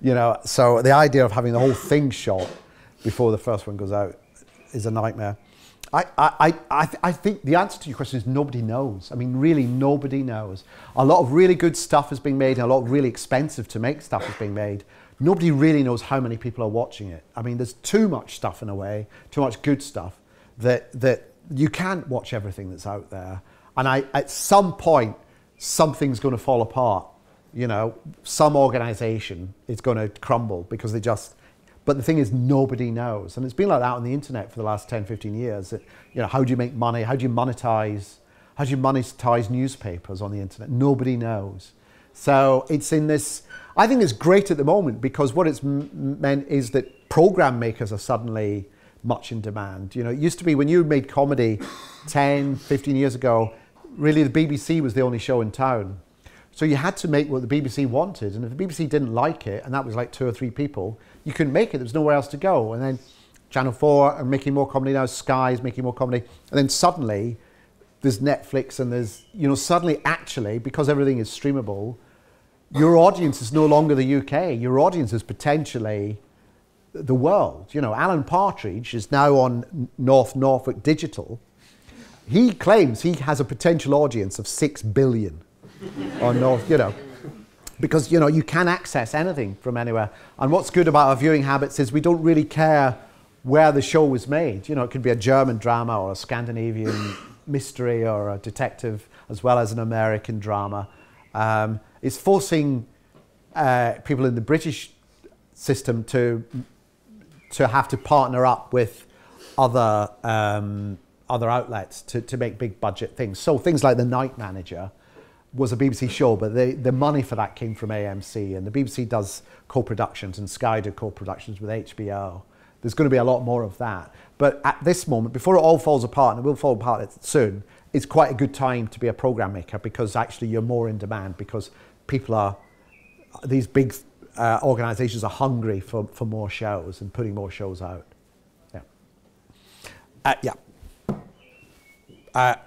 You know, so the idea of having the whole thing shot before the first one goes out is a nightmare. I think the answer to your question is nobody knows. I mean, really, nobody knows. A lot of really good stuff is being made, and a lot of really expensive to make stuff is being made. Nobody really knows how many people are watching it. I mean, there's too much stuff in a way, too much good stuff, that you can't watch everything that's out there. And at some point, something's going to fall apart, you know, some organization is going to crumble because they just, but the thing is nobody knows. And it's been like that on the internet for the last 10, 15 years. That, you know, how do you make money? How do you monetize newspapers on the internet? Nobody knows. So it's in this, I think it's great at the moment because what it's meant is that program makers are suddenly much in demand. You know, it used to be when you made comedy 10, 15 years ago, really the BBC was the only show in town. So you had to make what the BBC wanted, and if the BBC didn't like it, and that was like 2 or 3 people, you couldn't make it, there was nowhere else to go. And then Channel 4 are making more comedy now, Sky's making more comedy, and then suddenly there's Netflix and there's, you know, suddenly actually, because everything is streamable, your audience is no longer the UK, your audience is potentially the world. You know, Alan Partridge is now on North Norfolk Digital. He claims he has a potential audience of 6 billion on North, you know, because, you know, you can access anything from anywhere. And what's good about our viewing habits is we don't really care where the show was made. You know, it could be a German drama or a Scandinavian mystery or a detective, as well as an American drama. It's forcing people in the British system to have to partner up with other other outlets to make big budget things. So things like The Night Manager was a BBC show, but the money for that came from AMC, and the BBC does co-productions and Sky do co-productions with HBO. There's going to be a lot more of that. But at this moment, before it all falls apart, and it will fall apart soon, it's quite a good time to be a program maker because actually you're more in demand because people are, these big organizations are hungry for more shows and putting more shows out. Yeah. Yeah.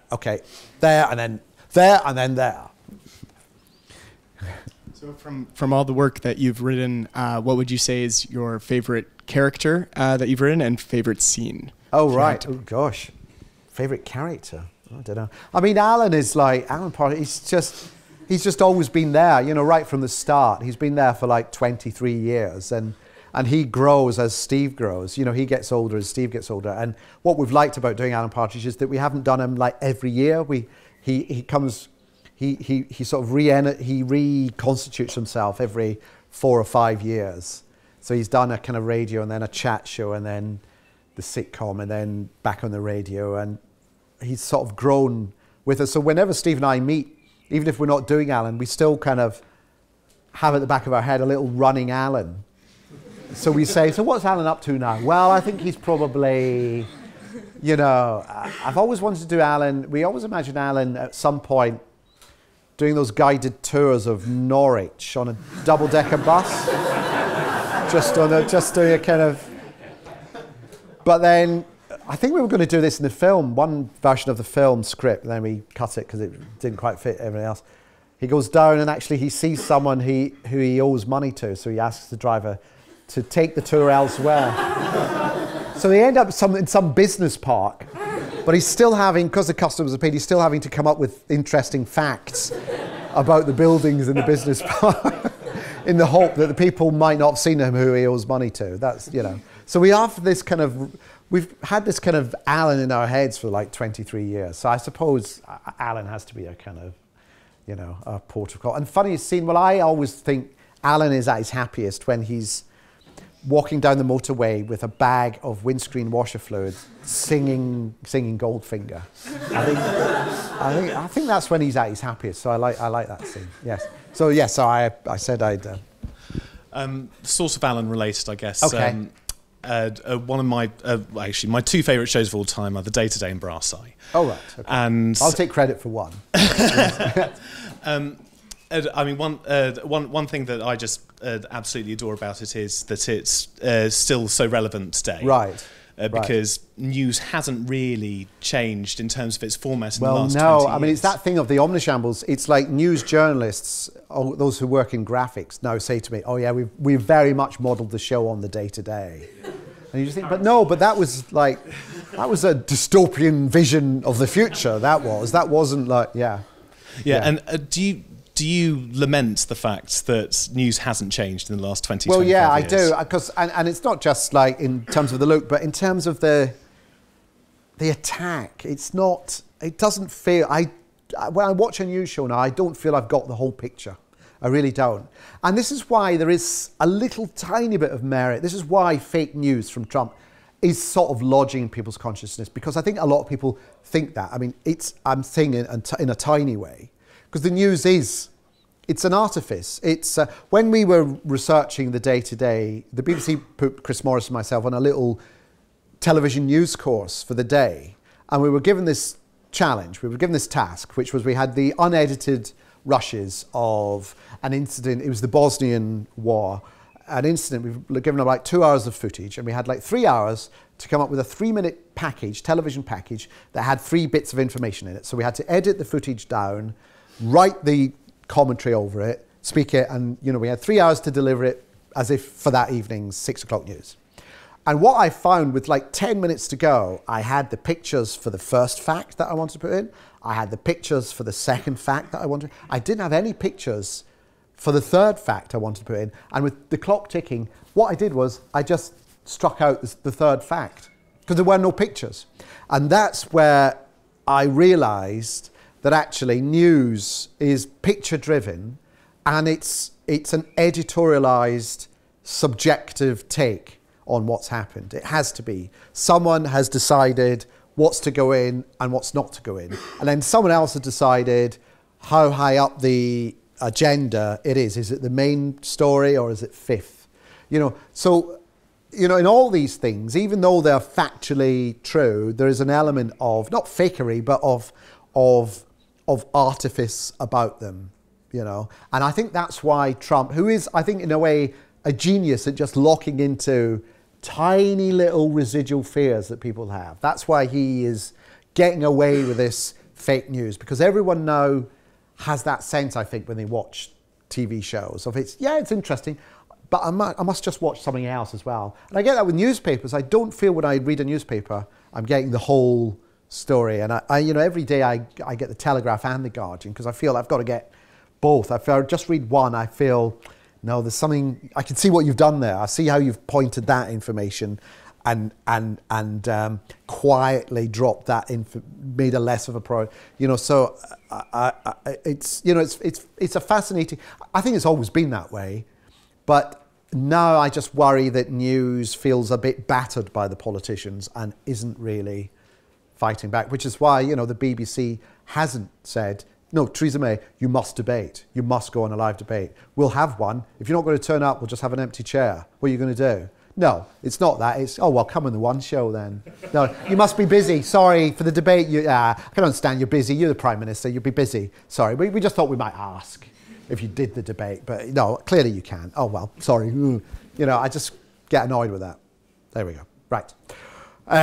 Okay, there, and then there. So from all the work that you've written, what would you say is your favorite character that you've written and favorite scene? Oh, right. Oh, gosh. Favorite character? I don't know. I mean, Alan is like, Alan Partridge, he's just always been there, you know, right from the start. He's been there for like 23 years, and he grows as Steve grows. You know, he gets older as Steve gets older. And what we've liked about doing Alan Partridge is that we haven't done him like every year. He reconstitutes himself every 4 or 5 years. So he's done a kind of radio and then a chat show and then the sitcom and then back on the radio. And he's sort of grown with us. So whenever Steve and I meet, even if we're not doing Alan, we still kind of have at the back of our head a little running Alan. So we say, so what's Alan up to now? Well, I think he's probably, you know, I've always wanted to do Alan. We always imagine Alan at some point doing those guided tours of Norwich on a double-decker bus. just doing a kind of... But then I think we were going to do this in the film, one version of the film script, and then we cut it because it didn't quite fit everything else. He goes down and actually he sees someone who he owes money to, so he asks the driver to take the tour elsewhere. So they end up in some business park But he's still having, because the customs appeal, he's still having to come up with interesting facts about the buildings in the business park in the hope that the people might not have seen him who he owes money to. That's, you know. So we have this kind of, we've had this kind of Alan in our heads for like 23 years. So I suppose Alan has to be a kind of, you know, a port of call. And funny scene, well, I always think Alan is at his happiest when he's walking down the motorway with a bag of windscreen washer fluid, singing Goldfinger. I think that's when he's at his happiest. So I like that scene. Yes. So yes. So I said I'd. Source of Alan related, I guess. Okay. One of my actually my two favourite shows of all time are The Day Today and Brass Eye. Oh right. Okay. And I'll take credit for one. I mean, one thing that I just absolutely adore about it is that it's still so relevant today. Right. Because news hasn't really changed in terms of its format in the last 20 years. Well, no, I mean, it's that thing of the omnishambles. It's like news journalists, those who work in graphics, now say to me, oh, yeah, we've very much modelled the show on The Day Today. And you just think, but no, but that was like, that was a dystopian vision of the future, that wasn't like, yeah. Yeah, and do you lament the fact that news hasn't changed in the last 20, 25 years? Well, yeah, I do. Because, and it's not just like in terms of the look, but in terms of the attack, it's not, it doesn't feel, when I watch a news show now, I don't feel I've got the whole picture. I really don't. And this is why there is a little tiny bit of merit. This is why fake news from Trump is sort of lodging in people's consciousness, because I think a lot of people think that. I mean, I'm saying it in a tiny way. Because the news is, it's an artifice. It's when we were researching The Day Today, the BBC put Chris Morris and myself on a little television news course for the day. And we were given this challenge, we were given this task, which was we had the unedited rushes of an incident, it was the Bosnian War, an incident, we were given like 2 hours of footage and we had like 3 hours to come up with a 3-minute package, television package, that had 3 bits of information in it. So we had to edit the footage down, write the commentary over it, speak it, and you know we had 3 hours to deliver it as if for that evening's 6 o'clock news. And what I found with like 10 minutes to go, I had the pictures for the first fact that I wanted to put in, I had the pictures for the second fact that I wanted, I didn't have any pictures for the third fact I wanted to put in, and with the clock ticking, what I did was I just struck out the third fact, because there were no pictures. And that's where I realised that actually news is picture-driven and it's an editorialised, subjective take on what's happened. It has to be. Someone has decided what's to go in and what's not to go in. And then someone else has decided how high up the agenda it is. Is it the main story or is it fifth? You know, so, you know, in all these things, even though they're factually true, there is an element of, not fakery, but of artifice about them, you know. And I think that's why Trump, who is, I think in a way, a genius at just locking into tiny little residual fears that people have. That's why he is getting away with this fake news, because everyone now has that sense, I think, when they watch TV shows of it's, yeah, it's interesting, but I must just watch something else as well. And I get that with newspapers. I don't feel when I read a newspaper, I'm getting the whole story, and I you know, every day I get the Telegraph and the Guardian because I feel I've got to get both. If I just read one, I feel, no, there's something, I can see what you've done there. I see how you've pointed that information and quietly dropped that, made a less of a pro, you know. So it's, you know, it's a fascinating, I think it's always been that way, but now I just worry that news feels a bit battered by the politicians and isn't really fighting back, which is why, you know, the BBC hasn't said, no, Theresa May, you must debate. You must go on a live debate. We'll have one. If you're not going to turn up, we'll just have an empty chair. What are you going to do? No, it's not that. It's, oh, well, come on the One Show then. No, you must be busy. Sorry, for the debate. I can understand you're busy. You're the Prime Minister. You'll be busy. Sorry, we just thought we might ask if you did the debate. But no, clearly you can. Oh, well, sorry. You know, I just get annoyed with that. There we go. Right. So I'm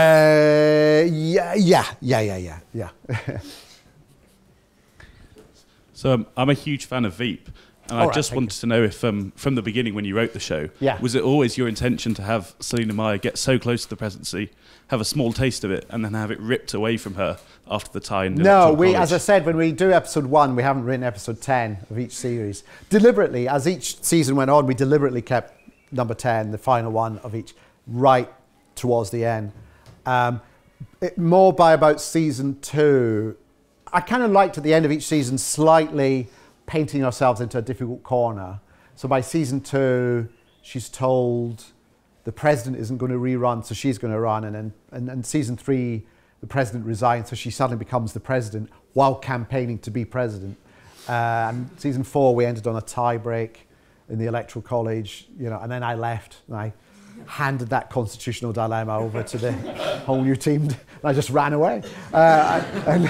a huge fan of Veep, And I just wanted to know if, from the beginning when you wrote the show, was it always your intention to have Selina Meyer get so close to the presidency, have a small taste of it, and then have it ripped away from her after the tie? No, we, as I said, when we do episode 1, we haven't written episode 10 of each series. Deliberately, as each season went on, we deliberately kept number 10, the final one of each, right towards the end. More by about season 2. I kind of liked at the end of each season slightly painting ourselves into a difficult corner. So by season 2, she's told the president isn't going to rerun, so she's going to run. And then and season 3, the president resigns, so she suddenly becomes the president while campaigning to be president. And season 4, we ended on a tie break in the Electoral College, you know, and then I left and I handed that constitutional dilemma over to the whole new team, and I just ran away. And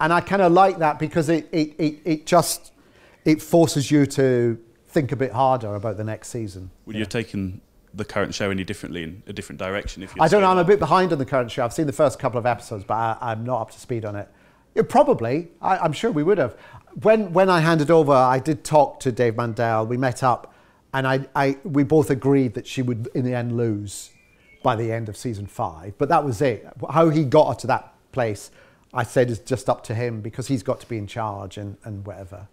I kind of like that because it forces you to think a bit harder about the next season. Would you have taken the current show any differently, in a different direction? If I don't know, I'm a bit behind on the current show. I've seen the first couple of episodes, but I'm not up to speed on it. Yeah, probably, I'm sure we would have. When I handed over, I did talk to Dave Mandel. We met up. And we both agreed that she would, in the end, lose by the end of season 5. But that was it. How he got her to that place, I said, is just up to him because he's got to be in charge and whatever.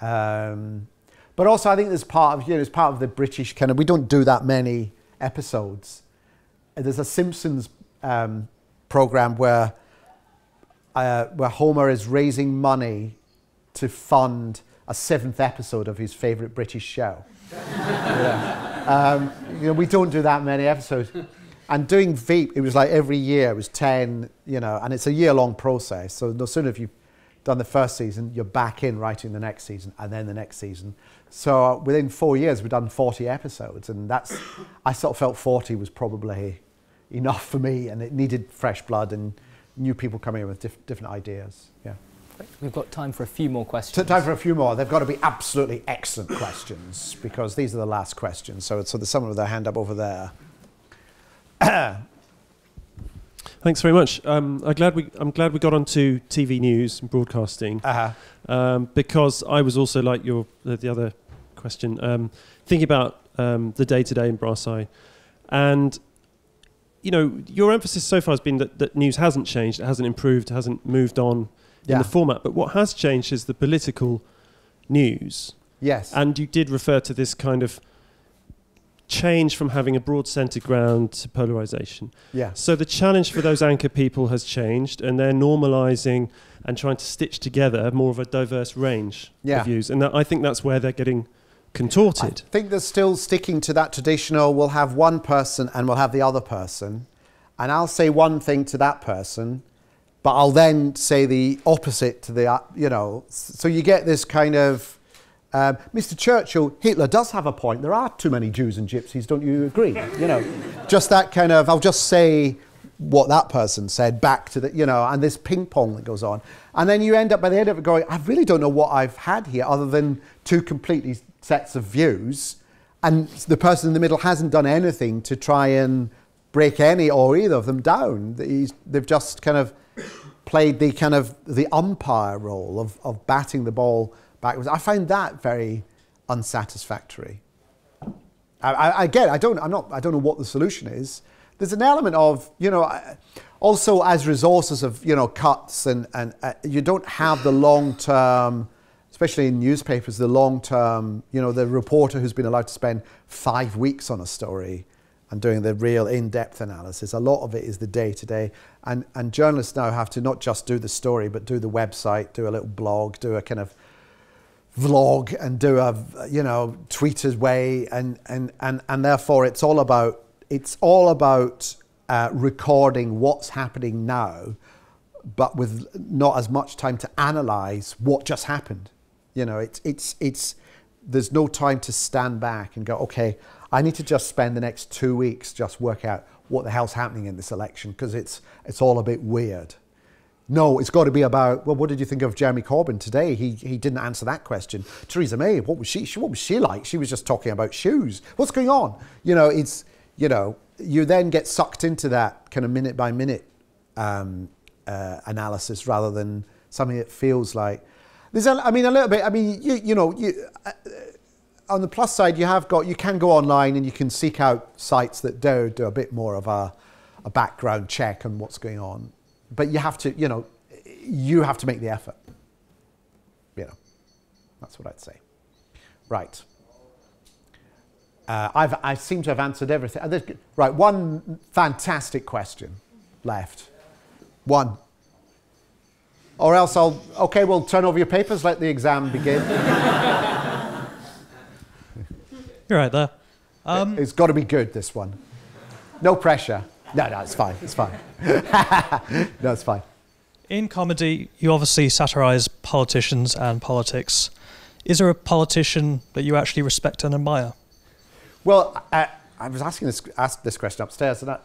But also, I think there's part of, you know, it's part of the British kind of, we don't do that many episodes. There's a Simpsons program where Homer is raising money to fund a 7th episode of his favourite British show. You know, we don't do that many episodes. And doing Veep, it was like every year, it was 10, you know, and it's a year-long process. So no sooner have you done the first season, you're back in writing the next season and then the next season. So within 4 years, we've done 40 episodes. And that's, I sort of felt 40 was probably enough for me, and it needed fresh blood and new people coming in with different ideas, yeah. We've got time for a few more questions. Time for a few more. They've got to be absolutely excellent questions, because these are the last questions. So there's someone with their hand up over there. Thanks very much. I'm glad we got onto TV news and broadcasting, because I was also, like your the other question, thinking about The Day Today in Brass Eye, and you know, your emphasis so far has been that news hasn't changed, it hasn't improved, it hasn't moved on. In the format, but what has changed is the political news. Yes. And you did refer to this kind of change from having a broad centre ground to polarisation. Yeah. So the challenge for those anchor people has changed, and they're normalising and trying to stitch together more of a diverse range of views. And I think that's where they're getting contorted. I think they're still sticking to that traditional, we'll have one person and we'll have the other person, and I'll say one thing to that person, but I'll then say the opposite to the, you know, so you get this kind of, Mr. Churchill, Hitler does have a point. There are too many Jews and gypsies, don't you agree? You know, just that kind of, I'll just say what that person said back to the, you know, and this ping pong that goes on. And then you end up by the end of it going, I really don't know what I've had here other than two completely sets of views. And the person in the middle hasn't done anything to try and break any or either of them down. They've just kind of played the kind of the umpire role of batting the ball backwards. I find that very unsatisfactory. Again, I don't know what the solution is. There's an element of, you know, also as resources of, you know, cuts and you don't have the long-term, especially in newspapers, the long-term, you know, the reporter who's been allowed to spend 5 weeks on a story and doing the real in-depth analysis. A lot of it is the day-to-day. And journalists now have to not just do the story, but do the website, do a little blog, do a kind of vlog, and do a, you know, tweeter's way. And therefore, it's all about recording what's happening now, but with not as much time to analyse what just happened. You know, there's no time to stand back and go, okay, I need to just spend the next 2 weeks just work out what the hell's happening in this election, because it's all a bit weird. No, it's got to be about, well, what did you think of Jeremy Corbyn today? He didn't answer that question. Theresa May, what was she like? She was just talking about shoes. What's going on? You know, you then get sucked into that kind of minute by minute analysis rather than something that feels like There's, I mean, a little bit. I mean, you know, on the plus side, you have got, you can go online and you can seek out sites that do a bit more of a background check on what's going on. But you have to, you know, you have to make the effort. You know, that's what I'd say. Right. I seem to have answered everything. Right, one fantastic question left. One. Or else I'll, okay, well, turn over your papers, let the exam begin. You're right there. It's got to be good, this one. No pressure. No, it's fine, it's fine. No, it's fine. In comedy, you obviously satirise politicians and politics. Is there a politician that you actually respect and admire? Well, I was asked this question upstairs, and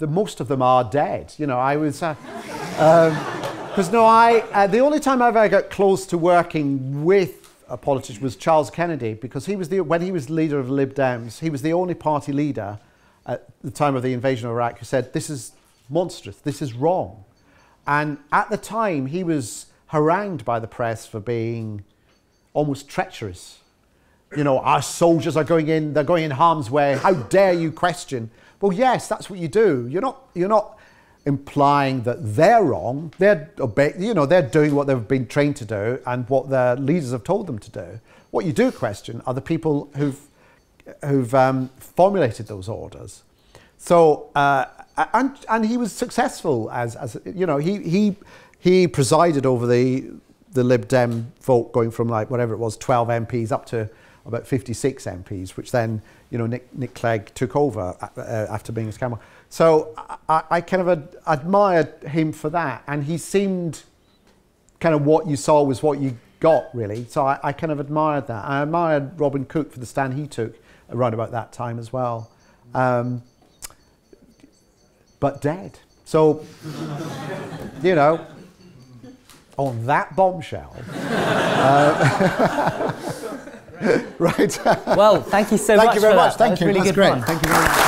the most of them are dead. You know, I was... because no, the only time I ever got close to working with a politician was Charles Kennedy, because he was when he was leader of the Lib Dems, he was the only party leader at the time of the invasion of Iraq who said, this is monstrous, this is wrong. And at the time, he was harangued by the press for being almost treacherous. You know, our soldiers are going in, they're going in harm's way, how dare you question? Well, yes, that's what you do. You're not implying that they're wrong. They're, you know, they're doing what they've been trained to do and what their leaders have told them to do. What you do question are the people who've formulated those orders. So, and he was successful as you know, he presided over the Lib Dem vote going from like whatever it was, 12 MPs up to about 56 MPs, which then, you know, Nick Clegg took over after being as Cameron. So I kind of admired him for that, and he seemed kind of what you saw was what you got, really. So I kind of admired that. I admired Robin Cook for the stand he took around about that time as well. But dead. So, you know, on that bombshell. Right. Well, thank you so much. Thank you very much. Thank you. That was really good. That's great. Thank you very much.